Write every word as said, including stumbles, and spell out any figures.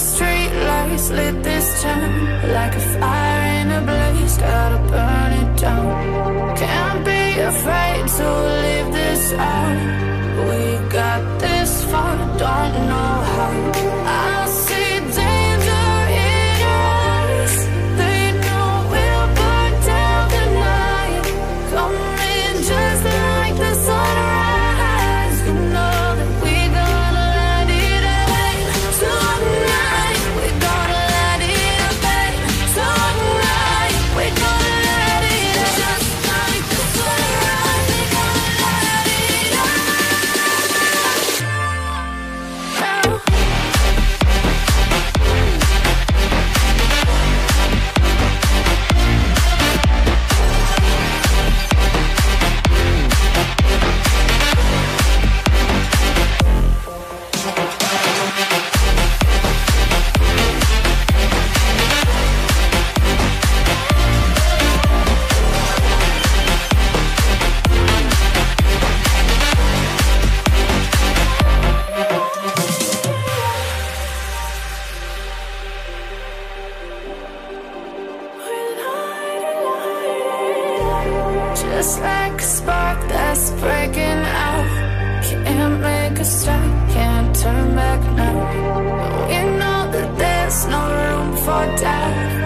the street lights lit this town like a fire in a blaze, gotta burn it down. Can't be afraid to leave this out. We got this far, don't know how. I see danger in us. They know we'll burn down the night. Come in just like the sunrise. You know that we gonna light it up tonight. We gonna light it up tonight. We gonna light it up just like the sunrise. We gonna light it up now. Just like a spark that's breaking out, can't make a stop, can't turn back now. We know that there's no room for doubt.